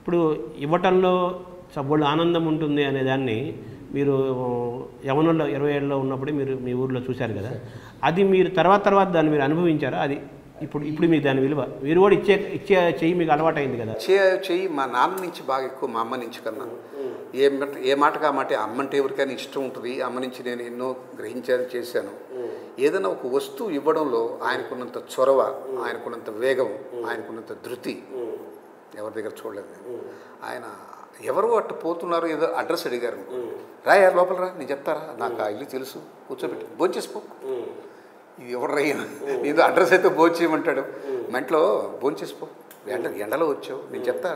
ఇప్పుడు ఇవ్వటంలో సబోల్ ఆనందం ఉంటుంది అనే దాన్ని మీరు యవనంలో 20 ఏళ్ళలో ఉన్నప్పుడు మీరు మీ ఊర్లో చూశారు కదా, అది మీరు తర్వాత దాన్ని మీరు అనుభవించారా? అది ఇప్పుడు ఇప్పుడు మీకు దాని విలువ మీరు కూడా ఇచ్చే చెయ్యి మీకు అలవాటైంది కదా. చెయ్యి మా నాన్న నుంచి బాగా ఎక్కువ, మా అమ్మ నుంచి కన్నా. ఏ మాట కాబట్టి అమ్మంటే ఎవరికైనా ఇష్టం ఉంటుంది, అమ్మ నుంచి నేను ఎన్నో గ్రహించాను, చేశాను. ఏదైనా ఒక వస్తువు ఇవ్వడంలో ఆయనకున్నంత చొరవ, ఆయనకున్నంత వేగం, ఆయనకున్నంత ధృతి ఎవరి దగ్గర చూడలేదు నేను. ఆయన ఎవరు అట్టు పోతున్నారు, ఏదో అడ్రస్ అడిగారు, రా ఎవరు లోపల రా, నేను చెప్తారా, నాకు ఆ ఇల్లు తెలుసు, కూర్చోబెట్టి భోంచేసిపో, ఇది ఎవరు రయ్యను, నేను అడ్రస్ అయితే భోంచేయమంటాడు, మా ఇంట్లో భోంచేసిపో, ఎండలో వచ్చావు, నేను చెప్తా,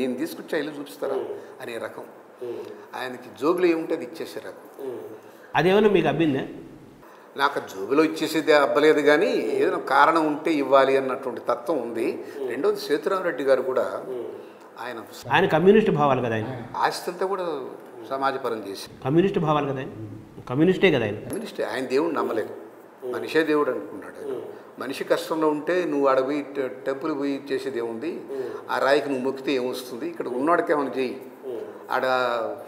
నేను తీసుకొచ్చా ఇల్లు చూపిస్తారా అనే రకం. ఆయనకి జోబులో ఏముంటే అది ఇచ్చేసే రకం. అదేమన్నా మీకు అబ్బిందా? నాకు జోబులో ఇచ్చేసేది అబ్బలేదు, కానీ ఏదైనా కారణం ఉంటే ఇవ్వాలి అన్నటువంటి తత్వం ఉంది. రెండోది సేతురామరెడ్డి గారు కూడా ఆయన కమ్యూనిస్ట్ భావాలు కదా, ఆయన ఆస్తితో కూడా సమాజపరం చేసి కమ్యూనిస్ట్ భావాలు కదా, కమ్యూనిస్టే కదా ఆయన. కమ్యూనిస్ట్ ఆయన దేవుడు నమ్మలేదు, మనిషే దేవుడు అనుకున్నాడు. మనిషి కష్టంలో ఉంటే నువ్వు అడవి టెంపుల్ పోయి చేసేది ఏముంది, ఆ రాయికి నువ్వు మొక్కితే ఏమొస్తుంది, ఇక్కడ ఉన్నవాడికి ఏమైనా చేయి, ఆడ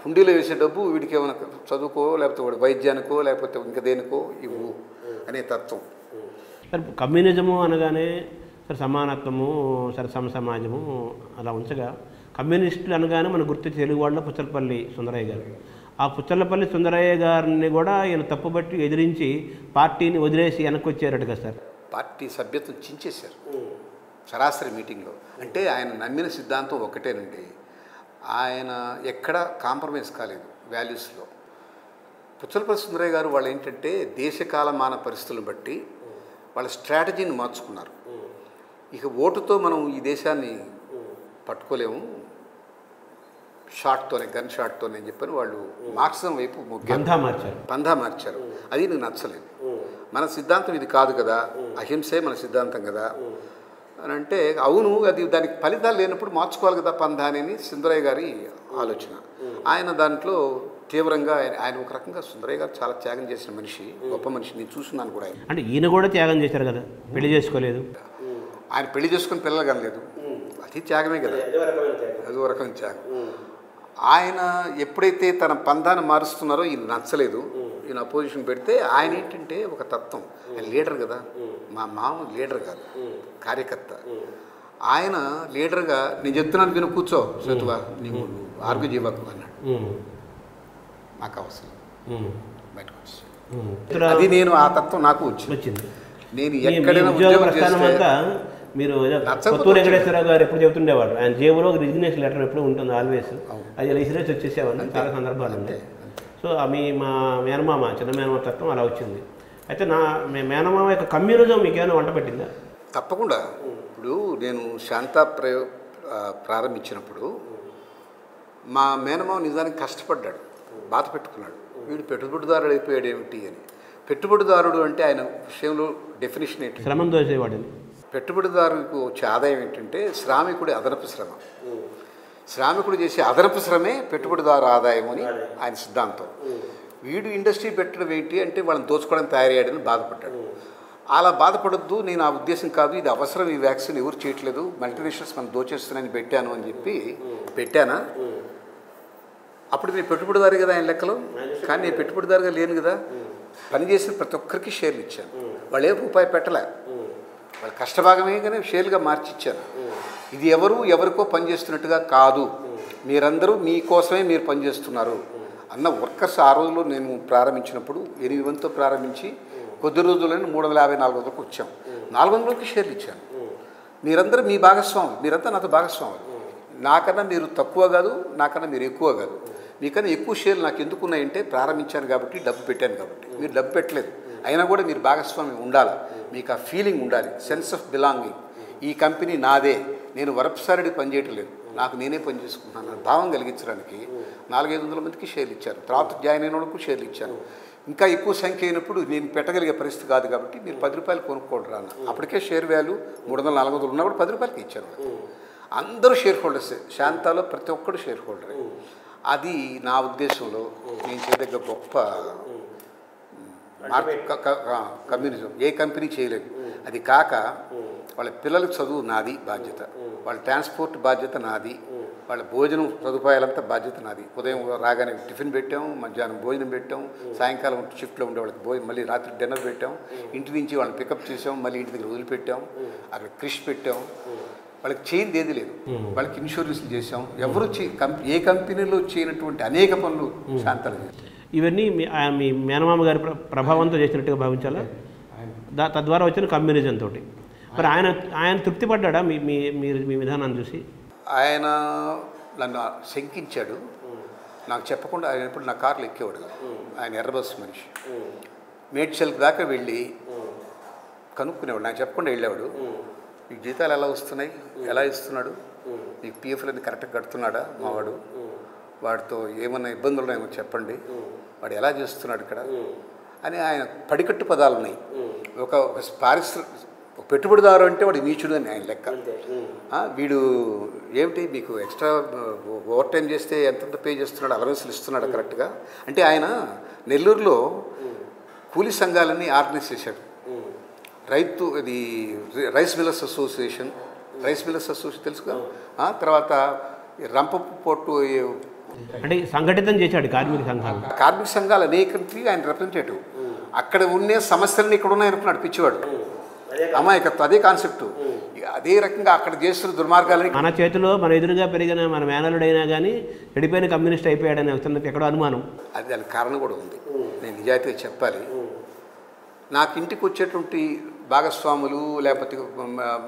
హుండీలో వేసే డబ్బు వీడికి ఏమైనా చదువుకో, లేకపోతే వాడు వైద్యానికో, లేకపోతే ఇంకా దేనికో ఇవ్వు అనే తత్వం. సార్ కమ్యూనిజము అనగానే సార్ సమానత్వము, సరే సమ సమాజము అలా ఉంచగా కమ్యూనిస్టులు అనగానే మన గుర్తించి తెలుగు వాళ్ళ పుచ్చలపల్లి సుందరయ్య గారు. ఆ పుచ్చలపల్లి సుందరయ్య గారిని కూడా ఈయన తప్పుబట్టి ఎదిరించి పార్టీని వదిలేసి వెనక్కి వచ్చారట సార్. పార్టీ సభ్యత్వం చించేశారు సరాసరి మీటింగ్లో. అంటే ఆయన నమ్మిన సిద్ధాంతం ఒకటేనండి, ఆయన ఎక్కడ కాంప్రమైజ్ కాలేదు వాల్యూస్లో. పుచ్చలపల్లి సుందరయ్య గారు వాళ్ళు ఏంటంటే దేశకాలమాన పరిస్థితులను బట్టి వాళ్ళ స్ట్రాటజీని మార్చుకున్నారు. ఇక ఓటుతో మనం ఈ దేశాన్ని పట్టుకోలేము, షాట్తోనే, గన్ షాట్తోనే అని చెప్పని వాళ్ళు మార్క్సిజం వైపు పందా మార్చారు. అది నీకు నచ్చలేదు. మన సిద్ధాంతం ఇది కాదు కదా, అహింసే మన సిద్ధాంతం కదా అని అంటే, అవును అది దానికి ఫలితాలు లేనప్పుడు మార్చుకోవాలి కదా పందా అని సుందరయ్య గారి ఆలోచన. ఆయన దాంట్లో తీవ్రంగా ఆయన ఒక రకంగా సుందరయ్య గారు చాలా త్యాగం చేసిన మనిషి, గొప్ప మనిషి, నేను చూస్తున్నాను కూడా. ఆయన అంటే ఈయన కూడా త్యాగం చేశారు కదా, పెళ్లి చేసుకోలేదు ఆయన, పెళ్లి చేసుకుని పిల్లలు కనలేదు, అది త్యాగమే కదా, అదో రకం త్యాగం. ఆయన ఎప్పుడైతే తన పందాన్ని మారుస్తున్నారో ఈయన నచ్చలేదు, ఈయన అపోజిషన్ పెడితే ఆయన ఏంటంటే ఒక తత్వం, ఆయన లీడర్ కదా, మా మామ లీడర్ కాదు కార్యకర్త, ఆయన లీడర్గా నేను చెప్తున్నాను విను, కూర్చో సత్వా, నీవు ఆర్గ్యూ జీవాకు అన్నాడు, నాకు అవసరం బయటకు వచ్చి, అది నేను ఆ తత్వం నాకు వచ్చింది. నేను ఎక్కడైనా మీరు కొత్తూరు వెంకటేశ్వరరావు గారు ఎప్పుడు చెబుతుండేవారు, ఆయన జేబులో ఒక రిజిగ్నేషన్ లెటర్ ఎప్పుడు ఉంటుంది ఆల్వేస్, అది ఇసిరేసి వచ్చేసేవాళ్ళు చాలా సందర్భాలు ఉన్నాయి. సో మీ మా మేనమామ చిన్న మేనమామ తత్వం అలా వచ్చింది. అయితే నా మేనమామ యొక్క కమ్యూనిజం మీకేమైనా వంట పెట్టిందా? తప్పకుండా. ఇప్పుడు నేను శాంతా ప్రారంభించినప్పుడు మా మేనమామ నిజానికి కష్టపడ్డాడు, బాధ పెట్టుకున్నాడు, వీడు పెట్టుబడిదారుడు అయిపోయాడు ఏమిటి అని. పెట్టుబడిదారుడు అంటే ఆయన విషయంలో డెఫినేషన్ ఏంటి, శ్రమం దోచేవాడని. పెట్టుబడిదారుకు వచ్చే ఆదాయం ఏంటంటే శ్రామికుడి అదనపు శ్రమ, శ్రామికుడు చేసే అదనపు శ్రమే పెట్టుబడిదారు ఆదాయం అని ఆయన సిద్ధాంతం. వీడు ఇండస్ట్రీ పెట్టడం ఏంటి అంటే వాళ్ళని దోచుకోవడానికి తయారయ్యాడని బాధపడ్డాడు. అలా బాధపడద్దు, నేను ఆ ఉద్దేశం కాదు, ఇది అవసరం, ఈ వ్యాక్సిన్ ఎవరు చేయట్లేదు, మల్టీనేషనల్స్ మనం దోచేస్తున్నాయని పెట్టాను అని చెప్పి పెట్టానా. అప్పుడు నేను పెట్టుబడిదారు కదా ఆయన లెక్కలో, కానీ నేను పెట్టుబడిదారుగా లేను కదా, పనిచేసిన ప్రతి ఒక్కరికి షేర్లు ఇచ్చాను, వాళ్ళు ఏ రూపాయి పెట్టలే, వాళ్ళ కష్టభాగమే కానీ షేర్లుగా మార్చిచ్చాను. ఇది ఎవరు ఎవరికో పనిచేస్తున్నట్టుగా కాదు, మీరందరూ మీకోసమే మీరు పనిచేస్తున్నారు అన్న వర్కర్స్. ఆ రోజుల్లో నేను ప్రారంభించినప్పుడు 8 వంతులు ప్రారంభించి కొద్ది రోజుల్లోనే 350-400కు వచ్చాం, 400కి షేర్లు ఇచ్చాను. మీరందరూ మీ భాగస్వాములు, మీరంతా నాతో భాగస్వాములు, నాకన్నా మీరు తక్కువ కాదు, నాకన్నా మీరు ఎక్కువ కాదు, మీకన్నా ఎక్కువ షేర్లు నాకు ఎందుకున్నాయంటే ప్రారంభించాను కాబట్టి, డబ్బు పెట్టాను కాబట్టి. మీరు డబ్బు పెట్టలేదు అయినా కూడా మీరు భాగస్వామ్యం ఉండాలి, మీకు ఆ ఫీలింగ్ ఉండాలి, సెన్స్ ఆఫ్ బిలాంగింగ్, ఈ కంపెనీ నాదే, నేను వరప్సారడి పనిచేయటం లేదు, నాకు నేనే పని చేసుకుంటున్నాను నా భావం కలిగించడానికి 400-500 మందికి షేర్లు ఇచ్చాను. తర్వాత జాయిన్ అయిన వాళ్ళకు షేర్లు ఇచ్చాను. ఇంకా ఎక్కువ సంఖ్య అయినప్పుడు నేను పెట్టగలిగే పరిస్థితి కాదు కాబట్టి మీరు 10 రూపాయలు కొనుక్కోండి రాను, అప్పటికే షేర్ వాల్యూ 300-400 ఉన్నప్పుడు 10 రూపాయలకి ఇచ్చాను. అందరూ షేర్ హోల్డర్సే, శాంతాలో ప్రతి ఒక్కరు షేర్ హోల్డరే. అది నా ఉద్దేశంలో నేను చేయదగ్గ గొప్ప కమ్యూనిజం, ఏ కంపెనీ చేయలేదు. అది కాక వాళ్ళ పిల్లలకు చదువు నాది బాధ్యత, వాళ్ళ ట్రాన్స్పోర్ట్ బాధ్యత నాది, వాళ్ళ భోజనం సదుపాయాలంతా బాధ్యత నాది. ఉదయం రాగానే టిఫిన్ పెట్టాము, మధ్యాహ్నం భోజనం పెట్టాము, సాయంకాలం షిఫ్ట్లో ఉండే వాళ్ళకి భోజనం, మళ్ళీ రాత్రి డిన్నర్ పెట్టాము, ఇంటి నుంచి వాళ్ళని పికప్ చేసాము, మళ్ళీ ఇంటి దగ్గర వదిలిపెట్టాము, అక్కడ క్రిష్ పెట్టాము, వాళ్ళకి చేయింది ఏది లేదు, వాళ్ళకి ఇన్సూరెన్స్లు చేసాం, ఎవరు ఏ కంపెనీలో చేయనటువంటి అనేక పనులు శాంతలు చేశారు. ఇవన్నీ మీ మేనమామ గారి ప్రభావంతో చేసినట్టుగా భావించాలా? తద్వారా వచ్చిన కమ్యూనిజం తోటి మరి ఆయన ఆయన తృప్తి పడ్డా మీ మీ విధానాన్ని చూసి? ఆయన నన్ను శంకించాడు. నాకు చెప్పకుండా ఆయన ఇప్పుడు నా కార్లు ఎక్కేవాడు కదా, ఆయన ఎర్రబస్సు మనిషి. మేడ్చల్ దాకా వెళ్ళి కనుక్కునేవాడు, నాకు చెప్పకుండా వెళ్ళేవాడు. నీకు జీతాలు ఎలా వస్తున్నాయి, ఎలా ఇస్తున్నాడు, నీకు పిఎఫ్లు అనేది కరెక్ట్గా కడుతున్నాడా మావాడు, వాడితో ఏమన్నా ఇబ్బందులు ఉన్నాయేమో చెప్పండి, వాడు ఎలా చేస్తున్నాడు ఇక్కడ అని ఆయన పడికట్టు పదాలు ఉన్నాయి. ఒక పెట్టుబడిదారు అంటే వాడు నీచుడు అని ఆయన లెక్క. వీడు ఏమిటి మీకు ఎక్స్ట్రా ఓవర్ టైం చేస్తే ఎంతంత పే చేస్తున్నాడు, అలవెన్స్లు ఇస్తున్నాడు కరెక్ట్గా అంటే. ఆయన నెల్లూరులో కూలీ సంఘాలన్నీ ఆర్గనైజ్ చేశాడు. రైతు అది రైస్ మిల్లర్స్ అసోసియేషన్, తెలుసుగా, తర్వాత రంపపు పోర్టు అంటే సంఘటితం చేశాడు కార్మిక సంఘాలు. కార్మిక సంఘాలు అనేకటి ఆయన రిప్రజెంటేటివ్. అక్కడ ఉన్న సమస్యలను ఇక్కడ ఉన్నాయి అనుకున్నాడు పిచ్చివాడు, అమాయకత్వం. అదే కాన్సెప్ట్, అదే రకంగా అక్కడ చేస్తున్న దుర్మార్గాలని. మన చేతిలో మన ఎదురుగా పెరిగిన మన మేనలుడైనా కానీ చెడిపోయిన కమ్యూనిస్ట్ అయిపోయాడని వస్తున్నది ఎక్కడో అనుమానం. అది దానికి కారణం కూడా ఉంది, నేను నిజాయితీగా చెప్పాలి. నాకు ఇంటికి వచ్చేటువంటి భాగస్వాములు లేకపోతే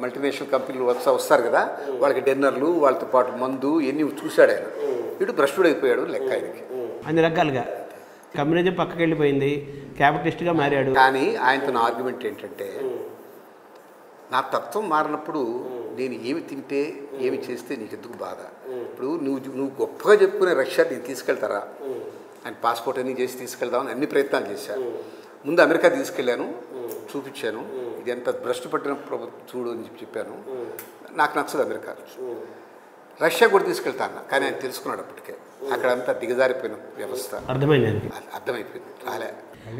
మల్టీనేషనల్ కంపెనీలు వస్తారు కదా, వాళ్ళకి డిన్నర్లు, వాళ్ళతో పాటు మందు ఎన్ని చూశాడు ఆయన. వీడు భ్రష్టుడు అయిపోయాడు లెక్క ఆయనకి అన్ని రకాలుగా. కమ్యూనిజం పక్కకి వెళ్ళిపోయింది, క్యాపిటలిస్ట్గా మారాడు. కానీ ఆయనతో నా ఆర్గ్యుమెంట్ ఏంటంటే, నా తత్వం మారినప్పుడు నేను ఏమి తింటే ఏమి చేస్తే నీకు ఎందుకు బాధ? ఇప్పుడు నువ్వు గొప్పగా చెప్పుకునే రష్యా నేను తీసుకెళ్తారా? ఆయన పాస్పోర్ట్ అన్నీ చేసి తీసుకెళ్దామని అన్ని ప్రయత్నాలు చేశాను. ముందు అమెరికా తీసుకెళ్ళాను, చూపించాను, ఇది ఎంత భ్రష్టు పట్టిన ప్రభుత్వం చూడు అని చెప్పాను. నాకు నచ్చదు అమెరికా. రష్యా కూడా తీసుకెళ్తాను కానీ ఆయన తెలుసుకున్నాడు అప్పటికే, అక్కడ అంతా దిగజారిపోయిన వ్యవస్థ అర్థమైపోయింది. రాలే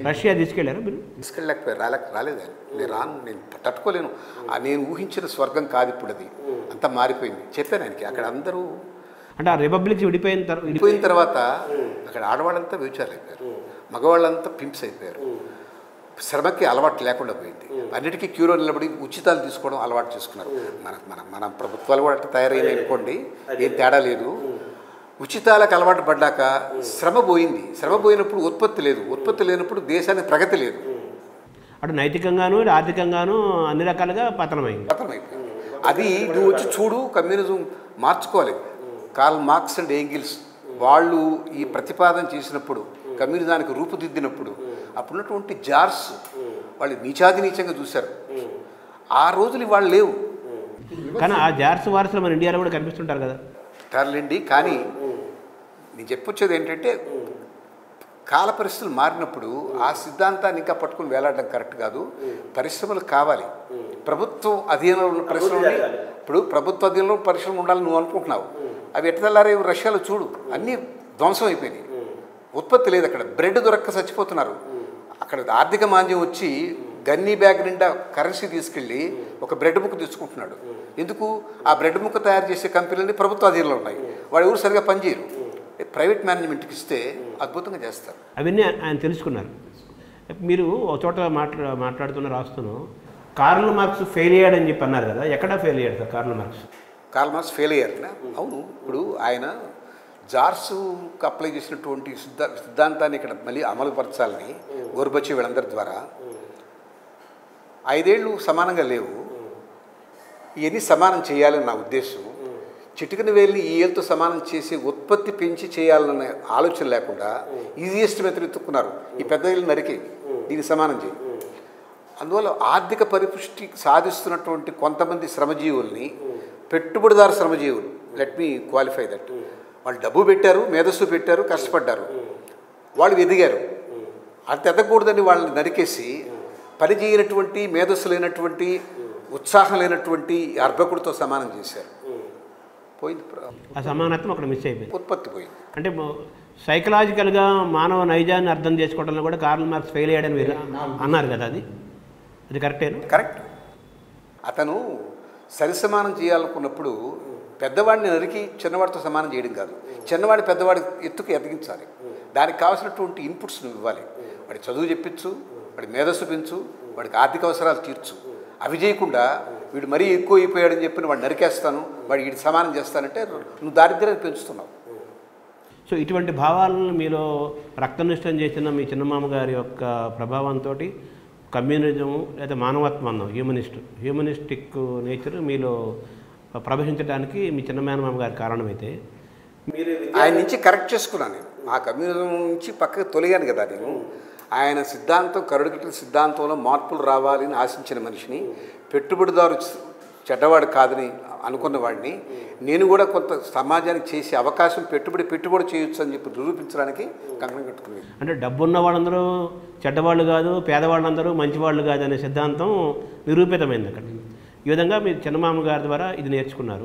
రష్యా తీసుకెళ్ళారు, తీసుకెళ్ళలేకపోయారు, రాలేదు ఆయన. నేను రాను, నేను తట్టుకోలేను. నేను ఊహించిన స్వర్గం కాదు ఇప్పుడు, అది అంతా మారిపోయింది చెప్పాను ఆయనకి. అక్కడ అందరూ అంటే ఆ రిపబ్లిక్ విడిపోయిన తర్వాత అక్కడ ఆడవాళ్ళంతా వ్యభిచారులు అయిపోయారు, మగవాళ్ళంతా పింప్స్ అయిపోయారు, శ్రమకి అలవాటు లేకుండా పోయింది, అన్నిటికీ క్యూలో నిలబడి ఉచితాలు తీసుకోవడం అలవాటు చేసుకున్నారు. మన మన మన ప్రభుత్వాలు కూడా అట్లా తయారైంది అనుకోండి, ఏం తేడా లేదు. ఉచితాలకు అలవాటు పడ్డాక శ్రమ పోయింది, శ్రమ పోయినప్పుడు ఉత్పత్తి లేదు, ఉత్పత్తి లేనప్పుడు దేశానికి ప్రగతి లేదు. అటు నైతికంగాను ఆర్థికంగాను అన్ని రకాలుగా పతనమైపోయింది. అది నువ్వు వచ్చి చూడు, కమ్యూనిజం మార్చుకోవాలి. కారల్ మార్క్స్ అండ్ ఏంగిల్స్ వాళ్ళు ఈ ప్రతిపాదన చేసినప్పుడు, కమ్యూనిజానికి రూపుదిద్దినప్పుడు అప్పుడున్నటువంటి జార్స్ వాళ్ళు నీచాది నీచంగా చూశారు. ఆ రోజులు వాళ్ళు లేవు కానీ ఆ జార్స్ వారసులు మన ఇండియాలో కూడా కనిపిస్తుంటారు కదా. ఉంటారులేండి, కానీ నేను చెప్పొచ్చేది ఏంటంటే, కాల పరిస్థితులు మారినప్పుడు ఆ సిద్ధాంతాన్ని ఇంకా పట్టుకుని వేలాడడం కరెక్ట్ కాదు. పరిశ్రమలు కావాలి, ప్రభుత్వం అధీనంలో ఉన్న పరిశ్రమలు. ఇప్పుడు ప్రభుత్వ అధీనంలో పరిశ్రమలు ఉండాలని నువ్వు అనుకుంటున్నావు, అవి ఎట్టదల్లారే రష్యాలో చూడు, అన్నీ ధ్వంసం అయిపోయినాయి, ఉత్పత్తి లేదు. అక్కడ బ్రెడ్ దొరక్క చచ్చిపోతున్నారు. అక్కడ ఆర్థిక మాంద్యం వచ్చి గన్నీ బ్యాగ్ నిండా కరెన్సీ తీసుకెళ్ళి ఒక బ్రెడ్ ముక్క తెచ్చుకుంటున్నాడు. ఎందుకు? ఆ బ్రెడ్ ముక్క తయారు చేసే కంపెనీలని ప్రభుత్వ అధీనంలో ఉన్నాయి, వాడు ఎవరు సరిగా పనిచేయరు. ప్రైవేట్ మేనేజ్మెంట్కి ఇస్తే అద్భుతంగా చేస్తారు. అవన్నీ ఆయన తెలుసుకున్నారు. మీరు ఒక చోట మాట్లాడుతున్న రాస్తున్నాం, కార్ల్ మార్క్స్ ఫెయిల్ అయ్యాడని చెప్పి అన్నారు కదా, ఎక్కడ ఫెయిల్ అయ్యాడు sir Karl Marx? Karl Marx fail అయ్యారనా? అవును. ఇప్పుడు ఆయన జార్సుకు అప్లై చేసినటువంటి సిద్ధాంతాన్ని ఇక్కడ మళ్ళీ అమలుపరచాలని గోర్బచ్చి వీళ్ళందరి ద్వారా. 5 ఏళ్ళు సమానంగా లేవు, ఇవన్నీ సమానం చేయాలని నా ఉద్దేశం. చిటికిన వేలిని ఈ ఏళ్ళతో సమానం చేసి ఉత్పత్తి పెంచి చేయాలనే ఆలోచన లేకుండా ఈజియెస్ట్ మెథడ్ ఎత్తుక్కున్నారు. ఈ పెద్ద ఏళ్ళు నరికి దీన్ని సమానం చేయి. అందువల్ల ఆర్థిక పరిపుష్టి సాధిస్తున్నటువంటి కొంతమంది శ్రమజీవుల్ని, పెట్టుబడిదారు శ్రమజీవులు, లెట్ మీ క్వాలిఫై దట్, వాళ్ళు డబ్బు పెట్టారు, మేధస్సు పెట్టారు, కష్టపడ్డారు, వాళ్ళు ఎదిగారు. అంత ఎదగకూడదని వాళ్ళని నరికేసి పని చేయనటువంటి, మేధస్సు లేనటువంటి, ఉత్సాహం లేనటువంటి అర్భకుడితో సమానం చేశారు. పోయింది ఆ సమానత్వం, అక్కడ మిస్ అయిపోయింది, ఉత్పత్తి పోయింది. అంటే సైకలాజికల్గా మానవ నైజాన్ని అర్థం చేసుకోవడంలో కూడా కార్ల్ మార్క్స్ ఫెయిల్ అయ్యాడని మీరు అన్నారు కదా, అది కరెక్టేనా? కరెక్ట్. అతను సరిసమానం చేయాలనుకున్నప్పుడు పెద్దవాడిని నరికి చిన్నవాడితో సమానం చేయడం కాదు, చిన్నవాడి పెద్దవాడి ఎత్తుకు ఎదిగించాలి. దానికి కావాల్సినటువంటి ఇన్పుట్స్ నువ్వు ఇవ్వాలి. వాడి చదువు చెప్పించు, వాడి మేధస్సు పెంచు, వాడికి ఆర్థిక అవసరాలు తీర్చు. అవి చేయకుండా వీడు మరీ ఎక్కువ అయిపోయాడని చెప్పి వాడు నరికేస్తాను, వాడు వీడి సమానం చేస్తానంటే నువ్వు దారిద్ర్యాన్ని పెంచుతున్నావు. సో ఇటువంటి భావాలను మీరు రక్తనిష్టం చేసిన మీ చిన్నమామ గారి యొక్క ప్రభావంతో కమ్యూనిజము లేదా మానవత్వాన్ని హ్యూమనిస్టిక్ నేచర్ మీలో ప్రవహించడానికి మీ చిన్నమామ గారి కారణం. అయితే మీరు ఆయన నుంచి కరెక్ట్ చేసుకున్నాను, నేను ఆ కమ్యూనిజం నుంచి పక్కకు తొలగాను కదా. నేను ఆయన సిద్ధాంతం, కరుడుగట్టిన సిద్ధాంతంలో మార్పులు రావాలని ఆశించిన మనిషిని, పెట్టుబడిదారు చెడ్డవాడు కాదని అనుకున్నవాడిని, నేను కూడా కొంత సమాజానికి చేసే అవకాశం పెట్టుబడి చేయొచ్చు అని చెప్పి నిరూపించడానికి కంకణం కట్టుకున్నాను. అంటే డబ్బున్న వాళ్ళందరూ చెడ్డవాళ్ళు కాదు, పేదవాళ్ళందరూ మంచివాళ్ళు కాదు అనే సిద్ధాంతం నిరూపితమైంది అక్కడ. ఈ విధంగా మీరు చిన్నమామ గారి ద్వారా ఇది నేర్చుకున్నారు.